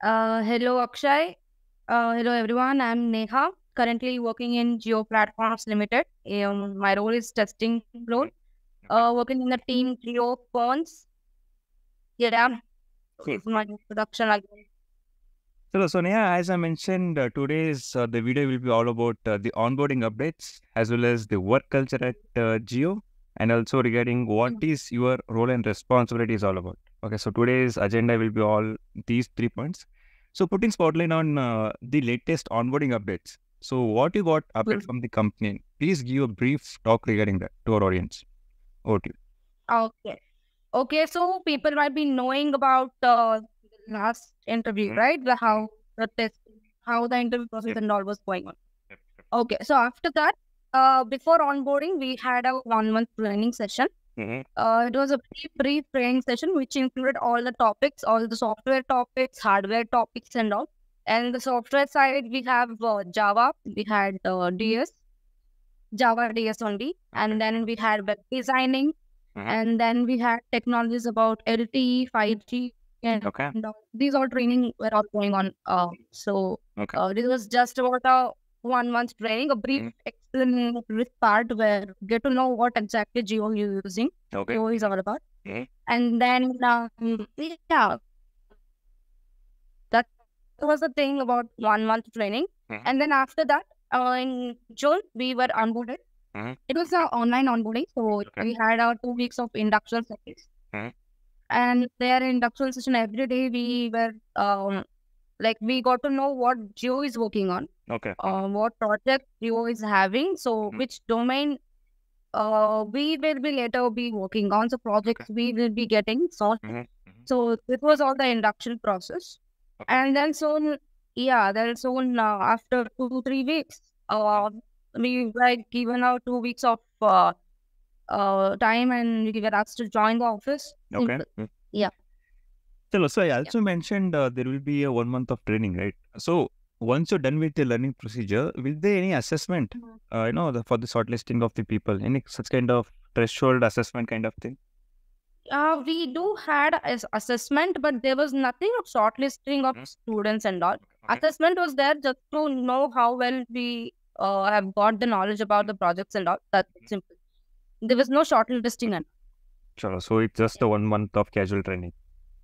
Hello, Akshay. Hello, everyone. I'm Neha, currently working in Jio Platforms Limited. My role is testing role, working in the team Jio Pons. Yeah, cool. My introduction again. So Neha, as I mentioned, today's the video will be all about the onboarding updates as well as the work culture at Jio, and also regarding what is your role and responsibility is all about. Okay, so today's agenda will be all these 3 points. So putting spotlight on the latest onboarding updates. So what you got update from the company? Please give a brief talk regarding that to our audience. Over to you. Okay, so people might be knowing about last interview, right? How the interview process and all was going on. Okay, so after that, before onboarding, we had a 1 month training session. It was a pretty brief training session which included all the topics, all the software topics, hardware topics and all. And the software side, we have Java, we had Java DS only, and then we had web designing, and then we had technologies about LTE, 5G. And these all training were all going on. This was just about a 1 month training, a brief explanatory part where you get to know what exactly Jio you're using. Jio is all about. And then, that was the thing about 1 month training. And then after that, in June, we were onboarded. It was an online onboarding. So we had our 2 weeks of induction service. And their induction session every day, we were we got to know what Jio is working on, what project Jio is having, so which domain we will be later be working on, so projects we will be getting solved. So it was all the induction process, and then soon, after 2 to 3 weeks, we were given our 2 weeks of time, and we were asked to join the office. So I also mentioned there will be a 1 month of training, right? So once you're done with the learning procedure, will there any assessment, for the shortlisting of the people, any such kind of threshold assessment kind of thing? We do had assessment, but there was nothing of shortlisting of students and all. Assessment was there just to know how well we have got the knowledge about the projects and all. That's simple. There was no shortlisting and sure. So it's just the 1 month of casual training,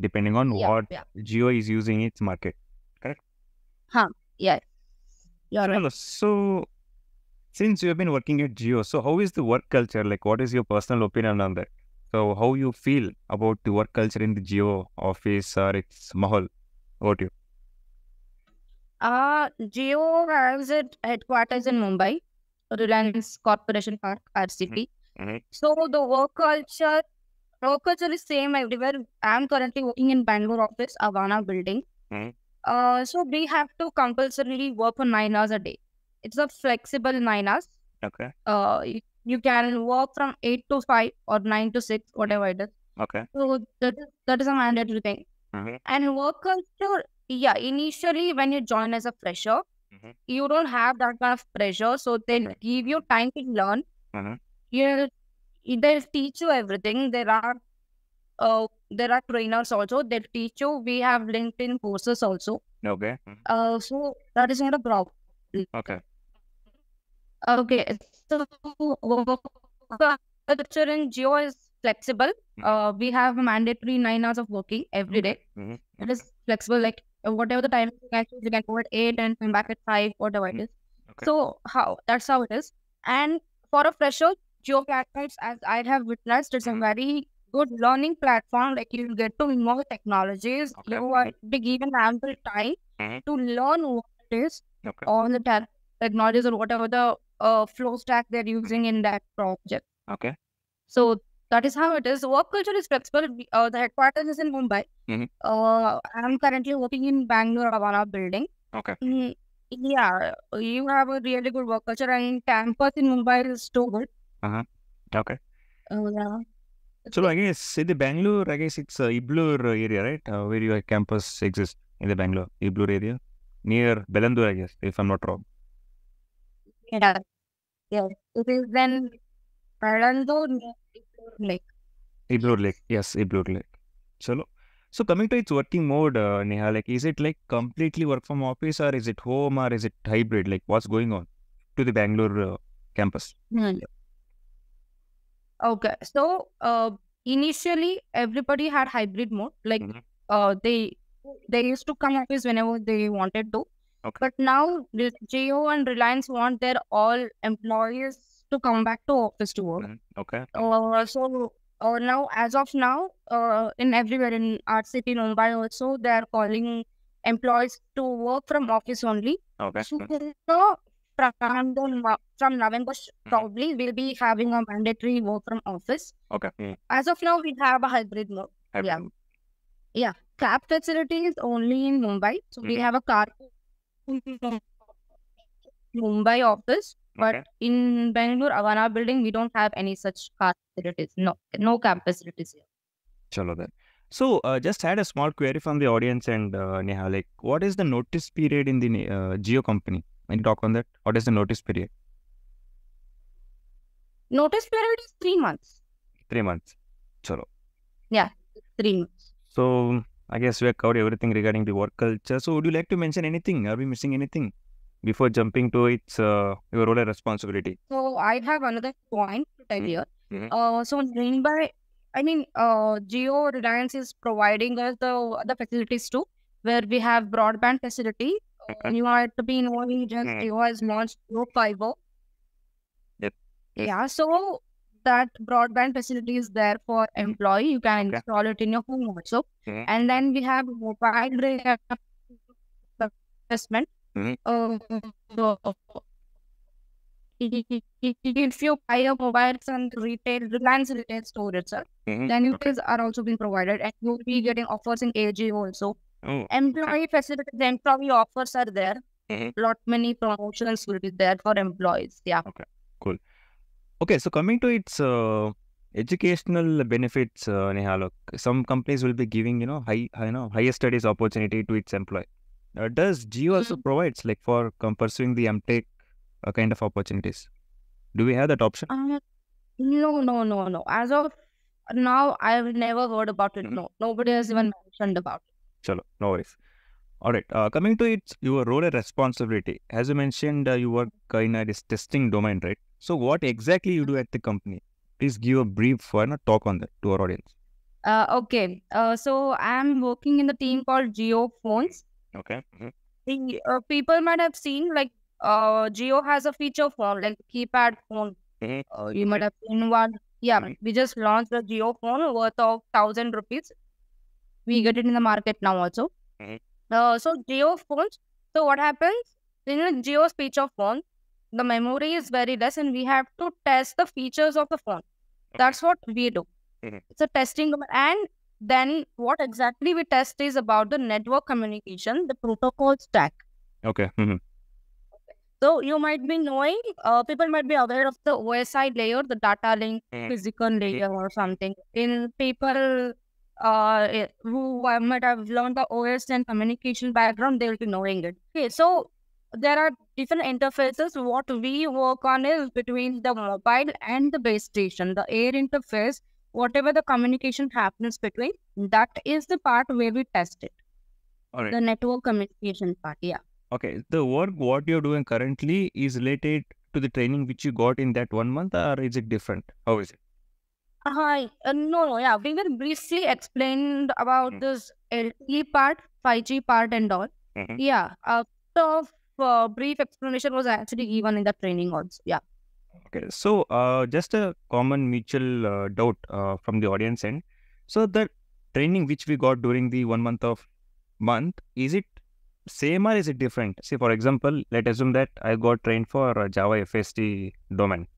depending on what Jio is using its market, correct? Right. So since you have been working at Jio, so how is the work culture? Like, what is your personal opinion on that? So how you feel about the work culture in the Jio office or its mahal? Over to you. Jio has its headquarters in Mumbai, Reliance Corporation Park, RCP. So the work culture is same everywhere. I'm currently working in Belandur office, Avana building. So we have to compulsorily work for 9 hours a day. It's a flexible 9 hours. You can work from 8 to 5 or 9 to 6, whatever it is. So that is a mandatory thing. And work culture, initially when you join as a fresher, you don't have that kind of pressure, so they give you time to learn. They'll teach you everything. There are trainers also. They teach you. We have LinkedIn courses also. So that is not a problem. So culture in Jio is flexible. We have mandatory 9 hours of working every day. It is flexible. Like whatever the time you can go at 8 and come back at 5, whatever it is. So that's how it is. And for a fresher, Jio Platforms, as I have witnessed, it's a very good learning platform. Like, you get to know technologies. You are given ample time to learn what it is, all the technologies or whatever the flow stack they're using in that project. So that is how it is. Work culture is flexible. The headquarters is in Mumbai. I'm currently working in Belandur Avana building. You have a really good work culture, and campus in Mumbai is too good. So I guess in the Belandur, it's Ibblur area, right? Where your campus exists in the Belandur, Ibblur area, near Belandur, if I'm not wrong. It is then Belandur Lake. Ibblur Lake. Chalo. So coming to its working mode, Neha, like is it like completely work from office, or is it home, or is it hybrid? Like what's going on to the Bangalore campus? Okay, so initially everybody had hybrid mode. Like they used to come office whenever they wanted to. Okay. But now Jio and Reliance want their all employees to come back to office to work. Okay. So now, as of now, in everywhere in RCP, Mumbai also, they are calling employees to work from office only. Okay. So from November, probably we'll be having a mandatory work from office. Okay. As of now, we have a hybrid mode. Yeah. Yeah. Cab facility is only in Mumbai. So we have a car Mumbai office. But in Bangalore, Avana building, we don't have any such car facilities. No cab facilities here. Chalo then. So, just had a small query from the audience and Neha, like, what is the notice period in the Jio company? Can you talk on that? What is the notice period? Notice period is 3 months. 3 months. Chalo. Yeah, 3 months. So, I guess we have covered everything regarding the work culture. So, would you like to mention anything? Are we missing anything before jumping to its your role and responsibility? So I have another point to tell here. So Mumbai, I mean, Jio Reliance is providing us the facilities too, where we have broadband facility. You are to be knowing just Jio has launched Jio Fiber. Yeah, so that broadband facility is there for employee. You can install it in your home also. And then we have mobile investment. If you buy a mobile and Reliance retail store itself, then you guys are also being provided, and you'll be getting offers in AG also. Employee facilities, employee offers are there. Lot many promotions will be there for employees. Yeah. Okay. Cool. Okay. So coming to its educational benefits, Neha, look, some companies will be giving higher studies opportunity to its employee. Does Jio also provides like for pursuing the M.Tech kind of opportunities? Do we have that option? No. As of now, I have never heard about it. No, nobody has even mentioned about it. Chalo, no worries. All right. Coming to your role and responsibility. As you mentioned, you work in this testing domain, right? So, what exactly you do at the company? Please give a brief talk on that to our audience. Okay. So, I am working in the team called Jio Phones. Okay. People might have seen like Jio has a feature phone, like keypad phone. You might have seen one. Yeah, we just launched the Jio phone worth of 1,000 rupees. We get it in the market now also. So Jio phones. So what happens in a Jio's feature phone? The memory is very less, and we have to test the features of the phone. That's what we do. It's a testing and. Then what exactly we test is about the network communication, the protocol stack. Okay. So you might be knowing, people might be aware of the OSI layer, the data link, physical layer or something. In people who might have learned the OS and communication background, they will be knowing it. Okay, so there are different interfaces. What we work on is between the mobile and the base station, the air interface. Whatever the communication happens between, that is the part where we test it. All right. The network communication part, yeah. Okay. The work what you're doing currently is related to the training which you got in that 1 month, or is it different? How is it? No, we were briefly explained about this LTE part, 5G part and all. Yeah. Brief explanation was actually given in the training also, yeah. Okay, so just a common mutual doubt from the audience end. So the training which we got during the 1 month is it same or is it different? Say for example, let's assume that I got trained for Java FSD domain,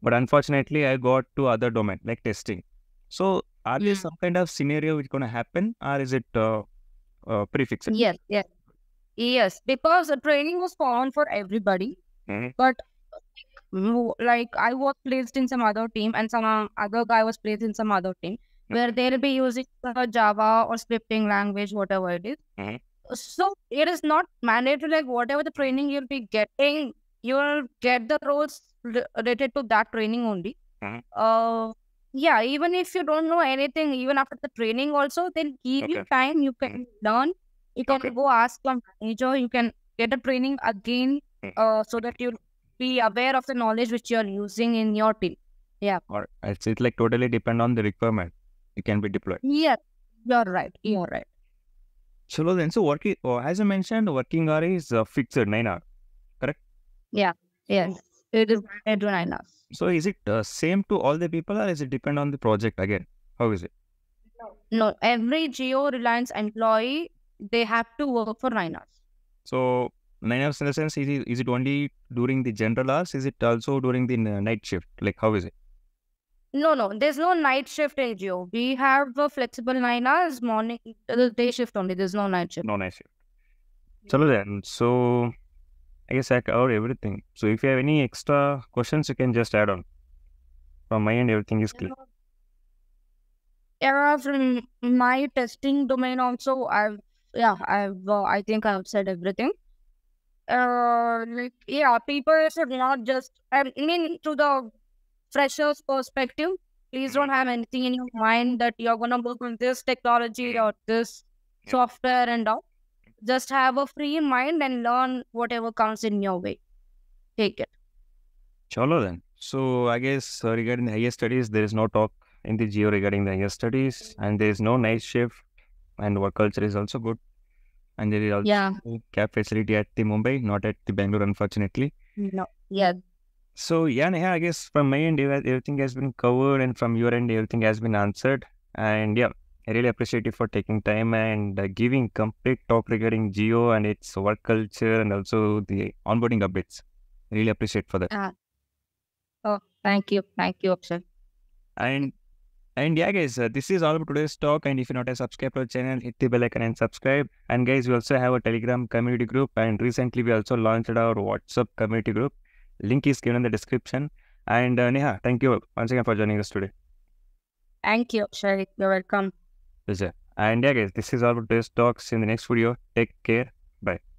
but unfortunately I got to other domain like testing. So are there some kind of scenario which is going to happen, or is it prefixed? Yes. Because the training was on for everybody, but like I was placed in some other team and some other guy was placed in some other team where they'll be using Java or scripting language, whatever it is. So it is not mandatory, like whatever the training you'll be getting, you'll get the roles related to that training only. Yeah, even if you don't know anything, even after the training also, they'll give you time, you can learn, you can go ask your manager, you can get the training again, so that you be aware of the knowledge which you're using in your team. Yeah. Or it's like totally depend on the requirement. It can be deployed. Yeah, you're right. You're right. So then, so working, as I mentioned, working hour is fixed 9 hours, correct? Yeah. Yes. It is 9 to 9 hours. So is it same to all the people, or is it depend on the project again? How is it? No, every Jio Reliance employee, they have to work for 9 hours. So 9 hours in the sense, is it only during the general hours? Is it also during the night shift? Like how is it? No, there's no night shift in Jio. We have a flexible 9 hours, morning, day shift only. There's no night shift. No night shift. So then, so I guess I cover everything. So if you have any extra questions, you can just add on. From my end, everything is clear. Yeah, from my testing domain also, I think I've said everything. People should not just, to the freshers' perspective, please don't have anything in your mind that you're going to work on this technology or this software and all. Just have a free mind and learn whatever comes in your way. Take it. Chalo then. So I guess regarding the higher studies, there is no talk in the Jio regarding the higher studies, and there is no night shift, and work culture is also good. And there is also cab facility at the Mumbai, not at the Bangalore, unfortunately. No. Yeah. So yeah, Neha, I guess from my end, everything has been covered, and from your end, everything has been answered. And yeah, I really appreciate you for taking time and giving complete talk regarding Jio and its work culture and also the onboarding updates. I really appreciate for that. Thank you, Akshay. And yeah, guys, this is all about today's talk. And if you're not a subscriber to our channel, hit the bell icon and subscribe. And guys, we also have a Telegram community group, and recently we also launched our WhatsApp community group. Link is given in the description. And Neha, thank you once again for joining us today. Thank you, Akshay. You're welcome. And yeah, guys, this is all about today's talks. In the next video, take care. Bye.